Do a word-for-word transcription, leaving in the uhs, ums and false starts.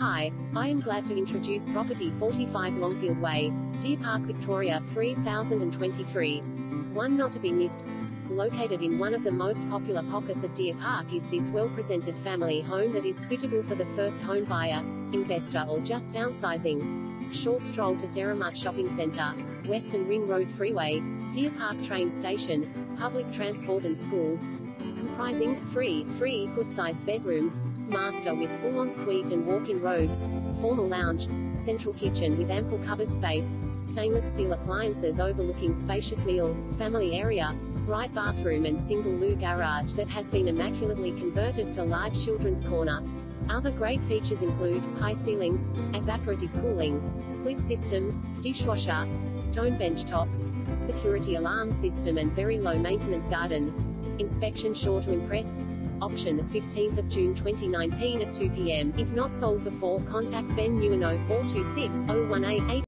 Hi, I am glad to introduce property forty-five Longfield Way, Deer Park, Victoria three thousand twenty-three. One not to be missed. Located in one of the most popular pockets of Deer Park is this well-presented family home that is suitable for the first home buyer, investor or just downsizing. Short stroll to Deramut Shopping Centre, Western Ring Road Freeway, Deer Park Train Station, public transport and schools. Comprising three, three good-sized bedrooms, master with full ensuite and walk-in robes, formal lounge, central kitchen with ample cupboard space, stainless steel appliances overlooking spacious meals, family area, bright bathroom and single loo garage that has been immaculately converted to large children's corner. Other great features include high ceilings, evaporative cooling, split system, dishwasher, stone bench tops, security alarm system and very low maintenance garden. Inspection sure to impress. Auction fifteenth of June twenty nineteen at two p m If not sold before, contact Ben Nguyen zero four two six zero one eight eight.